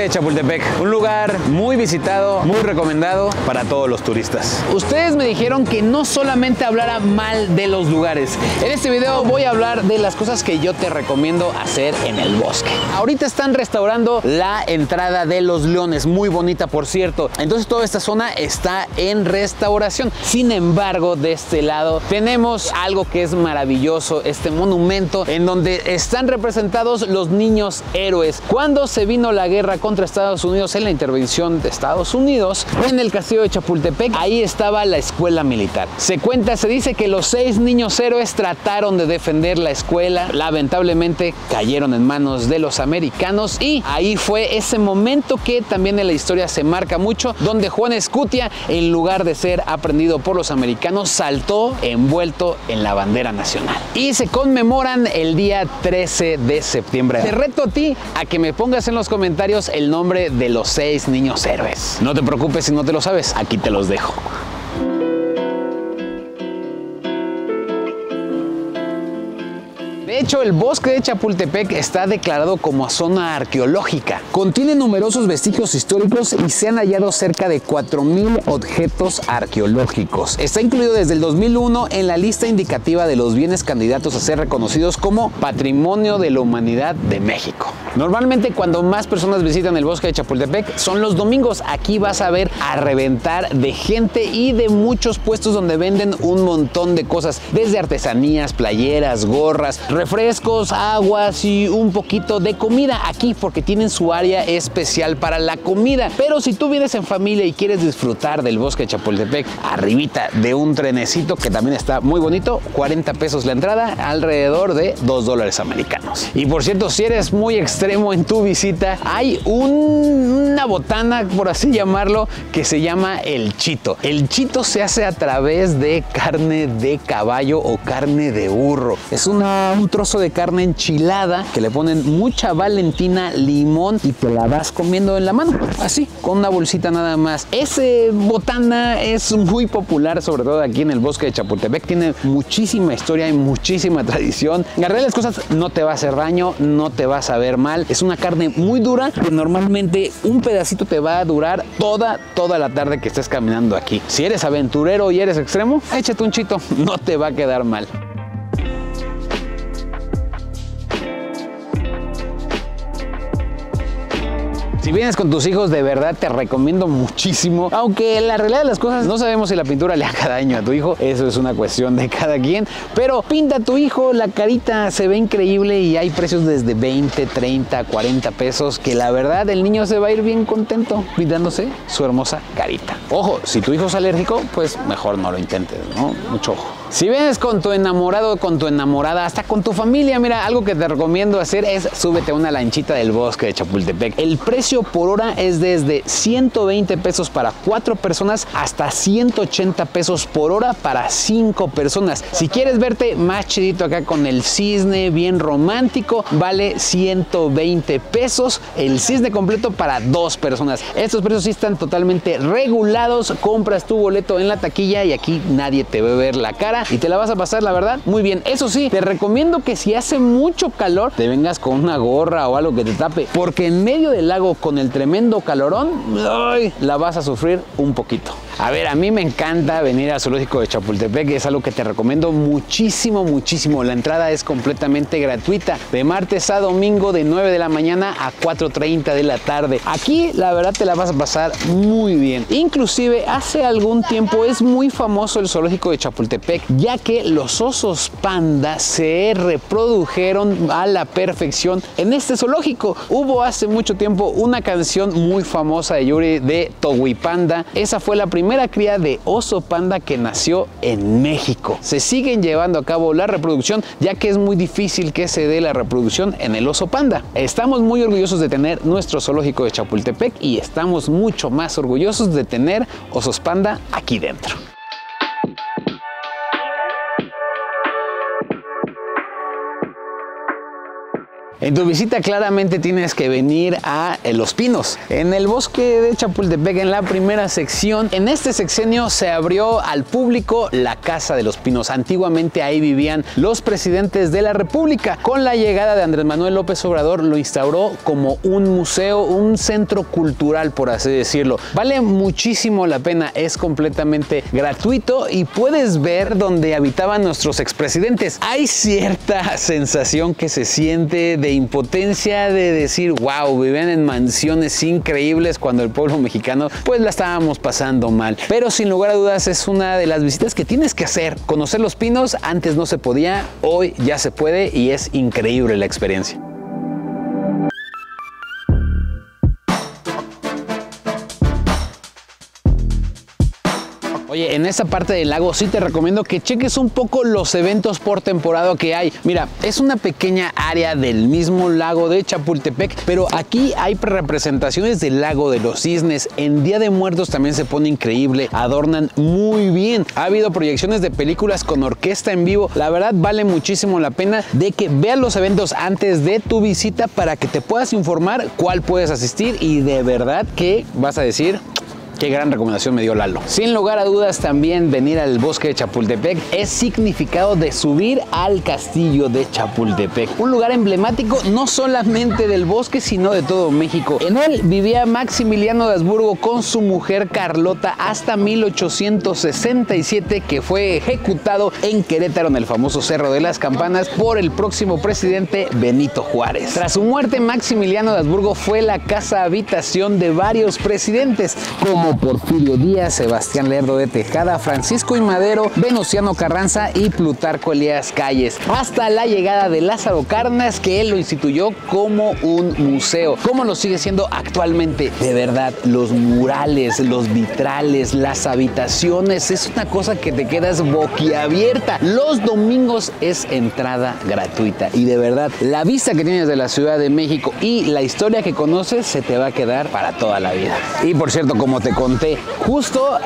Parque de Chapultepec, un lugar muy visitado, muy recomendado para todos los turistas. Ustedes me dijeron que no solamente hablara mal de los lugares. En este video voy a hablar de las cosas que yo te recomiendo hacer en el bosque. Ahorita están restaurando la entrada de Los Leones, muy bonita por cierto. Entonces toda esta zona está en restauración. Sin embargo, de este lado tenemos algo que es maravilloso, este monumento en donde están representados los niños héroes. Cuando se vino la guerra contra Estados Unidos, en la intervención de Estados Unidos, en el castillo de Chapultepec, ahí estaba la escuela militar. Se dice que los 6 niños héroes trataron de defender la escuela, lamentablemente cayeron en manos de los americanos, y ahí fue ese momento que también en la historia se marca mucho, donde Juan Escutia, en lugar de ser aprendido por los americanos, saltó envuelto en la bandera nacional. Y se conmemoran el día 13 de septiembre. Te reto a ti a que me pongas en los comentarios el nombre de los 6 niños héroes. No te preocupes si no te lo sabes, aquí te los dejo. De hecho, el bosque de Chapultepec está declarado como zona arqueológica. Contiene numerosos vestigios históricos y se han hallado cerca de 4000 objetos arqueológicos. Está incluido desde el 2001 en la lista indicativa de los bienes candidatos a ser reconocidos como Patrimonio de la Humanidad de México. Normalmente cuando más personas visitan el bosque de Chapultepec son los domingos. Aquí vas a ver a reventar de gente y de muchos puestos donde venden un montón de cosas, desde artesanías, playeras, gorras, refrescos, aguas y un poquito de comida aquí, porque tienen su área especial para la comida. Pero si tú vienes en familia y quieres disfrutar del bosque de Chapultepec, arribita de un trenecito que también está muy bonito, 40 pesos la entrada, alrededor de $2 americanos. Y por cierto, si eres muy extremo en tu visita, hay una botana, por así llamarlo, que se llama el chito. El chito se hace a través de carne de caballo o carne de burro. Es un trozo de carne enchilada que le ponen mucha valentina, limón, y te la vas comiendo en la mano, así, con una bolsita nada más. Ese botana es muy popular, sobre todo aquí en el bosque de Chapultepec. Tiene muchísima historia y muchísima tradición. Agarrar las cosas no te va a hacer daño, no te vas a ver mal. Es una carne muy dura, que normalmente un pedacito te va a durar toda la tarde que estés caminando aquí. Si eres aventurero y eres extremo, échate un chito, no te va a quedar mal. Si vienes con tus hijos, de verdad te recomiendo muchísimo. Aunque en la realidad de las cosas no sabemos si la pintura le haga daño a tu hijo, eso es una cuestión de cada quien, pero pinta a tu hijo la carita, se ve increíble, y hay precios desde 20, 30, 40 pesos que la verdad el niño se va a ir bien contento pintándose su hermosa carita. Ojo, si tu hijo es alérgico, pues mejor no lo intentes, ¿no? Mucho ojo. Si vienes con tu enamorado, con tu enamorada, hasta con tu familia, mira, algo que te recomiendo hacer es súbete a una lanchita del bosque de Chapultepec. El precio por hora es desde 120 pesos para 4 personas hasta 180 pesos por hora para 5 personas. Si quieres verte más chidito acá con el cisne, bien romántico, vale 120 pesos el cisne completo para 2 personas. Estos precios sí están totalmente regulados. Compras tu boleto en la taquilla y aquí nadie te va a ver la cara y te la vas a pasar, la verdad, muy bien. Eso sí, te recomiendo que si hace mucho calor te vengas con una gorra o algo que te tape, porque en medio del lago con el tremendo calorón, ¡ay!, la vas a sufrir un poquito. A ver, a mí me encanta venir al zoológico de Chapultepec, es algo que te recomiendo muchísimo, muchísimo. La entrada es completamente gratuita, de martes a domingo, de 9 de la mañana a 4:30 de la tarde. Aquí, la verdad, te la vas a pasar muy bien. Inclusive, hace algún tiempo es muy famoso el zoológico de Chapultepec, ya que los osos panda se reprodujeron a la perfección en este zoológico. Hubo hace mucho tiempo una canción muy famosa de Yuri de Toguipanda. Esa fue la primera cría de oso panda que nació en México. Se siguen llevando a cabo la reproducción, ya que es muy difícil que se dé la reproducción en el oso panda. Estamos muy orgullosos de tener nuestro zoológico de Chapultepec y estamos mucho más orgullosos de tener osos panda aquí dentro. En tu visita claramente tienes que venir a Los Pinos. En el bosque de Chapultepec, en la primera sección, en este sexenio se abrió al público la Casa de los Pinos. Antiguamente ahí vivían los presidentes de la República. Con la llegada de Andrés Manuel López Obrador lo instauró como un museo, un centro cultural, por así decirlo. Vale muchísimo la pena, es completamente gratuito y puedes ver donde habitaban nuestros expresidentes. Hay cierta sensación que se siente de impotencia de decir, wow, vivían en mansiones increíbles cuando el pueblo mexicano pues la estábamos pasando mal. Pero sin lugar a dudas es una de las visitas que tienes que hacer. Conocer Los Pinos, antes no se podía, hoy ya se puede y es increíble la experiencia. Oye, en esta parte del lago sí te recomiendo que cheques un poco los eventos por temporada que hay. Mira, es una pequeña área del mismo lago de Chapultepec, pero aquí hay representaciones del lago de los cisnes. En Día de Muertos también se pone increíble, adornan muy bien. Ha habido proyecciones de películas con orquesta en vivo. La verdad vale muchísimo la pena de que veas los eventos antes de tu visita para que te puedas informar cuál puedes asistir y de verdad que vas a decir... Qué gran recomendación me dio Lalo. Sin lugar a dudas, también venir al bosque de Chapultepec es significado de subir al castillo de Chapultepec, un lugar emblemático no solamente del bosque, sino de todo México. En él vivía Maximiliano de Habsburgo con su mujer Carlota hasta 1867, que fue ejecutado en Querétaro, en el famoso Cerro de las Campanas, por el próximo presidente Benito Juárez. Tras su muerte, Maximiliano de Habsburgo fue la casa habitación de varios presidentes, como Porfirio Díaz, Sebastián Lerdo de Tejada, Francisco I. Madero, Venustiano Carranza y Plutarco Elías Calles, hasta la llegada de Lázaro Cárdenas, que él lo instituyó como un museo, como lo sigue siendo actualmente. De verdad, los murales, los vitrales, las habitaciones, es una cosa que te quedas boquiabierta. Los domingos es entrada gratuita y de verdad, la vista que tienes de la Ciudad de México y la historia que conoces se te va a quedar para toda la vida. Y por cierto, como te conté, justo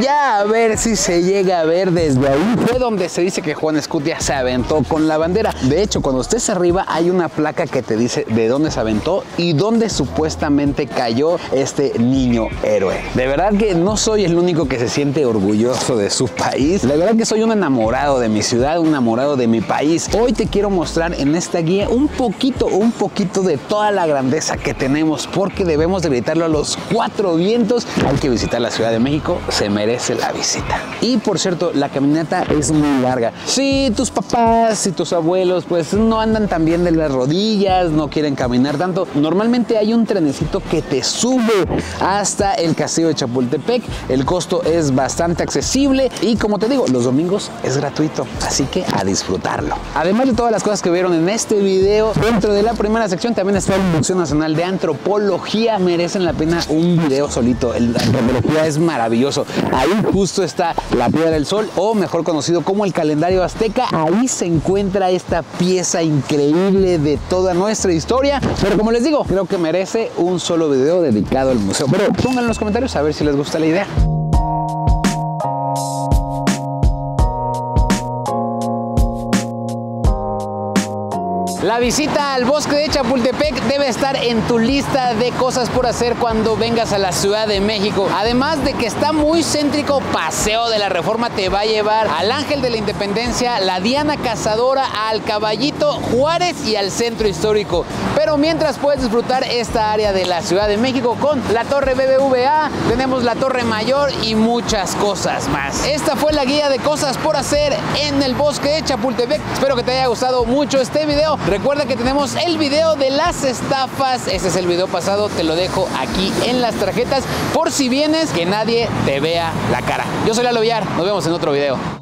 ya a ver si se llega a ver desde ahí, fue donde se dice que Juan Escutia se aventó con la bandera. De hecho, cuando estés arriba hay una placa que te dice de dónde se aventó y dónde supuestamente cayó este niño héroe. De verdad que no soy el único que se siente orgulloso de su país. La verdad que soy un enamorado de mi ciudad, un enamorado de mi país. Hoy te quiero mostrar en esta guía un poquito de toda la grandeza que tenemos, porque debemos de gritarlo a los cuatro vientos. Hay que visitar la Ciudad de México, se merece la visita. Y por cierto, la caminata es muy larga. Si tus papás, si tus abuelos pues no andan tan bien de las rodillas, no quieren caminar tanto, normalmente hay un trenecito que te sube hasta el castillo de Chapultepec. El costo es bastante accesible y, como te digo, los domingos es gratuito, así que a disfrutarlo. Además de todas las cosas que vieron en este video, dentro de la primera sección también está el Museo Nacional de Antropología. Merecen la pena un video solito. La antropología es maravilloso. Ahí justo está la Piedra del Sol, o mejor conocido como el calendario azteca. Ahí se encuentra esta pieza increíble de toda nuestra historia. Pero como les digo, creo que merece un solo video dedicado al museo. Pero pónganlo en los comentarios a ver si les gusta la idea. La visita al bosque de Chapultepec debe estar en tu lista de cosas por hacer cuando vengas a la Ciudad de México. Además de que está muy céntrico, Paseo de la Reforma te va a llevar al Ángel de la Independencia, la Diana Cazadora, al Caballito Juárez y al Centro Histórico. Pero mientras puedes disfrutar esta área de la Ciudad de México con la Torre BBVA, tenemos la Torre Mayor y muchas cosas más. Esta fue la guía de cosas por hacer en el bosque de Chapultepec. Espero que te haya gustado mucho este video. Recuerda que tenemos el video de las estafas. Ese es el video pasado, te lo dejo aquí en las tarjetas por si vienes, que nadie te vea la cara. Yo soy Lalo Villar, nos vemos en otro video.